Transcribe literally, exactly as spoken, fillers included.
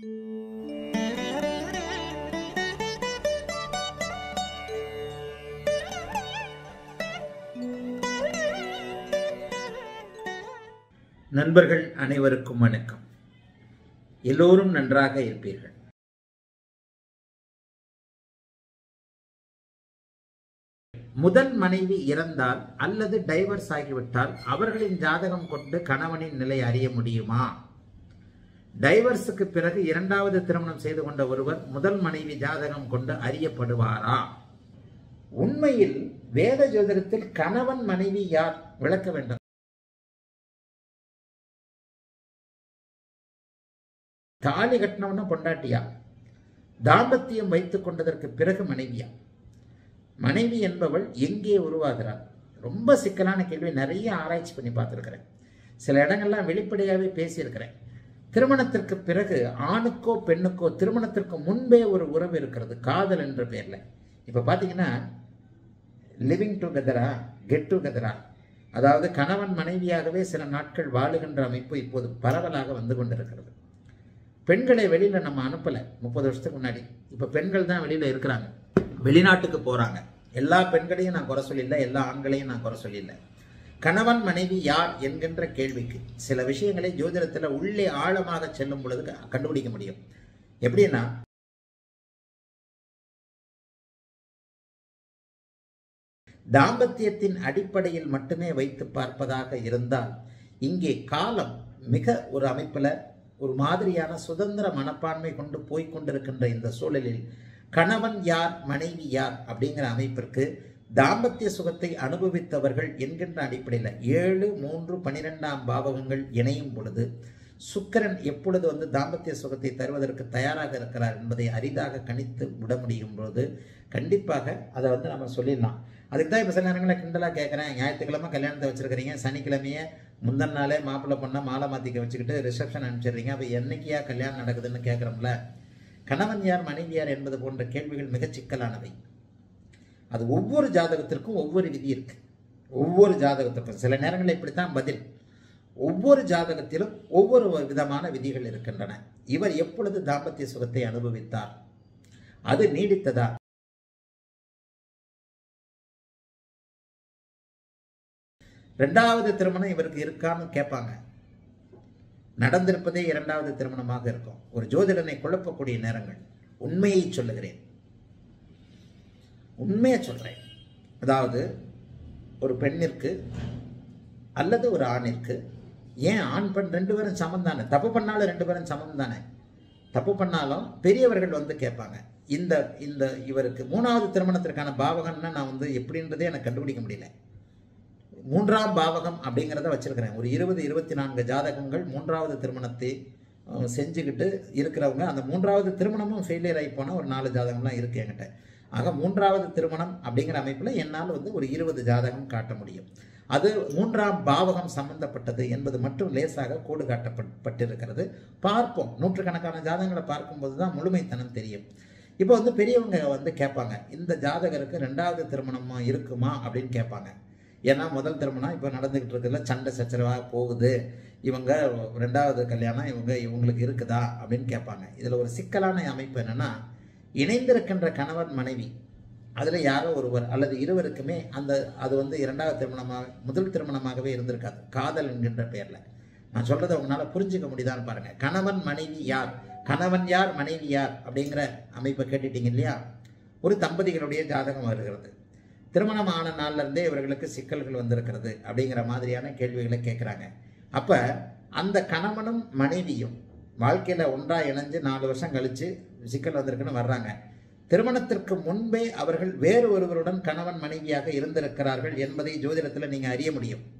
நண்பர்கள் அனைவருக்கும் வணக்கம். எல்லோரும் நன்றாக இருப்பீர்கள். முதல் மனைவி இறந்தால் அல்லது டைவர்ஸ் ஆகிவிட்டால் அவர்களின் ஜாதகம் கொண்டு கணவனின் நிலை அறிய முடியுமா? டைவர்ஸுக்கு பிறகு இரண்டாவது திருமணம் செய்து கொண்ட ஒருவர் முதல் மனைவி ஜாதகம் கொண்டு அறியப்படுவாரா? உண்மையில் வேத ஜோதிடத்தில் கணவன் மனைவி யார் விளக்க வேண்டும். தாலி கட்டினவன பொண்டாட்டியா, தாம்பத்தியம் வைத்துக் கொண்டதற்கு பிறகு மனைவியா? மனைவி என்பவள் எங்கே உருவாகிறாள்? ரொம்ப சிக்கலான கேள்வி. நிறைய ஆராய்ச்சி பண்ணி பார்த்துருக்கிறேன். சில இடங்கள்லாம் வெளிப்படையாகவே பேசியிருக்கிறேன். திருமணத்திற்கு பிறகு ஆணுக்கோ பெண்ணுக்கோ திருமணத்திற்கு முன்பே ஒரு உறவு இருக்கிறது, காதல் என்ற பேரில். இப்போ பார்த்தீங்கன்னா லிவிங் டுகெதரா, கெட் டுகெதரா, அதாவது கணவன் மனைவியாகவே சில நாட்கள் வாழுகின்ற அமைப்பு இப்போது பரவலாக வந்து கொண்டிருக்கிறது. பெண்களை வெளியில் நம்ம அனுப்பலை முப்பது வருஷத்துக்கு முன்னாடி. இப்போ பெண்கள் தான் வெளியில் இருக்கிறாங்க, வெளிநாட்டுக்கு போகிறாங்க. எல்லா பெண்களையும் நான் குறை சொல்லிடல, எல்லா ஆண்களையும் நான் குறை சொல்லிடல. கணவன் மனைவி யார் என்கின்ற கேள்விக்கு சில விஷயங்களை ஜோதிடத்தில் உள்ளே ஆழமாக செல்லும் பொழுது கண்டுபிடிக்க முடியும். எப்படின்னா, தாம்பத்தியத்தின் அடிப்படையில் மட்டுமே வைத்து பார்ப்பதாக இருந்தால் இங்கே காலம் மிக ஒரு அமைப்பில் ஒரு மாதிரியான சுதந்திர மனப்பான்மை கொண்டு போய்கொண்டிருக்கின்ற இந்த சூழலில் கணவன் யார் மனைவி யார் அப்படிங்கிற அமைப்பிற்கு தாம்பத்திய சுகத்தை அனுபவித்தவர்கள் என்கின்ற அடிப்படையில் ஏழு மூன்று பனிரெண்டாம் பாவகங்கள் இணையும் பொழுது சுக்கிரன் எப்பொழுது வந்து தாம்பத்திய சுகத்தை தருவதற்கு தயாராக இருக்கிறார் என்பதை அரிதாக கணித்து விட முடியும் பொழுது கண்டிப்பாக அதை வந்து நம்ம சொல்லிடலாம். அதுக்கு தான் இப்போ சில நேரங்களில் கிண்டலாக கேட்குறேன், ஞாயிற்றுக்கிழமை கல்யாணத்தை வச்சுருக்கிறீங்க, சனிக்கிழமையே முந்தின நாளே மாப்பிள்ளை பொண்ணை மாலை மாற்றிக்க வச்சுக்கிட்டு ரிசப்ஷன் அனுப்பிச்சிடுறீங்க, அப்போ என்றைக்கியா கல்யாணம் நடக்குதுன்னு கேட்குறோம்ல. கணவன் யார் மனைவி யார் என்பது போன்ற கேள்விகள் மிகச் சிக்கலானவை. அது ஒவ்வொரு ஜாதகத்திற்கும் ஒவ்வொரு விதி இருக்குது. ஒவ்வொரு ஜாதகத்திற்கும் சில நேரங்களில் இப்படித்தான் பதில். ஒவ்வொரு ஜாதகத்திலும் ஒவ்வொரு விதமான விதிகள் இருக்கின்றன. இவர் எப்பொழுது தாம்பத்திய சுகத்தை அனுபவித்தார், அது நீடித்ததா, ரெண்டாவது திருமணம் இவருக்கு இருக்கான்னு கேட்பாங்க. நடந்திருப்பதே இரண்டாவது திருமணமாக இருக்கும். ஒரு ஜோதிடனை குழப்பக்கூடிய நேரங்கள். உண்மையை சொல்லுகிறேன், உண்மையை சொல்கிறேன். அதாவது ஒரு பெண்ணிற்கு அல்லது ஒரு ஆணிற்கு, ஏன் ஆண் பெண் ரெண்டு பேரும் சமம் தானே, தப்பு பண்ணாலும் ரெண்டு பேரும் சமம் தானே, தப்பு பண்ணாலும் பெரியவர்கள் வந்து கேட்பாங்க. இந்த இந்த இவருக்கு மூணாவது திருமணத்திற்கான பாவகம்னா நான் வந்து எப்படின்றதே எனக்கு கண்டுபிடிக்க முடியல. மூன்றாம் பாவகம் அப்படிங்கிறத வச்சுருக்கிறேன். ஒரு இருபது இருபத்தி நான்கு ஜாதகங்கள் மூன்றாவது திருமணத்தை செஞ்சுக்கிட்டு இருக்கிறவங்க, அந்த மூன்றாவது திருமணமும் ஃபெயிலியர் ஆகி போனால் ஒரு நாலு ஜாதகம்லாம் இருக்குது என்கிட்ட. ஆக மூன்றாவது திருமணம் அப்படிங்கிற அமைப்பில் என்னால் வந்து ஒரு இருபது ஜாதகம் காட்ட முடியும். அது மூன்றாம் பாவகம் சம்பந்தப்பட்டது என்பது மட்டும் லேசாக கோடு காட்டப்பட்டிருக்கிறது. பார்ப்போம், நூற்றுக்கணக்கான ஜாதகங்களை பார்க்கும்போது தான் முழுமைத்தனம் தெரியும். இப்போ வந்து பெரியவங்க வந்து கேட்பாங்க, இந்த ஜாதகருக்கு ரெண்டாவது திருமணமாக இருக்குமா அப்படின்னு கேட்பாங்க. ஏன்னா முதல் திருமணம் இப்போ நடந்துக்கிட்டு இருக்கிறதுல சண்டை சச்சரவாக போகுது, இவங்க ரெண்டாவது கல்யாணம் இவங்க இவங்களுக்கு இருக்குதா அப்படின்னு கேட்பாங்க. இதில் ஒரு சிக்கலான அமைப்பு என்னென்னா, இணைந்திருக்கின்ற கணவன் மனைவி அதில் யாரோ ஒருவர் அல்லது இருவருக்குமே அந்த அது வந்து இரண்டாவது திருமணமாக முதல் திருமணமாகவே இருந்திருக்காது, காதல் என்கின்ற பெயரில். நான் சொல்கிறத அவங்களால் புரிஞ்சிக்க முடியுதான்னு பாருங்கள். கணவன் மனைவி யார், கணவன் யார் மனைவி யார் அப்படிங்கிற அமைப்பை கேட்டுட்டிங்க இல்லையா? ஒரு தம்பதிகளுடைய ஜாதகம் வருகிறது. திருமணம் ஆன நாள்லேருந்தே இவர்களுக்கு சிக்கல்கள் வந்திருக்கிறது அப்படிங்கிற மாதிரியான கேள்விகளை கேட்குறாங்க. அப்போ அந்த கணவனும் மனைவியும் வாழ்க்கையில் ஒன்றாக இணைஞ்சு நாலு வருஷம் கழித்து சிக்கல் வந்திருக்குன்னு வர்றாங்க. திருமணத்திற்கு முன்பே அவர்கள் வேறு ஒருவருடன் கணவன் மனைவியாக இருந்திருக்கிறார்கள் என்பதை ஜோதிடத்தில் நீங்கள் அறிய முடியும்.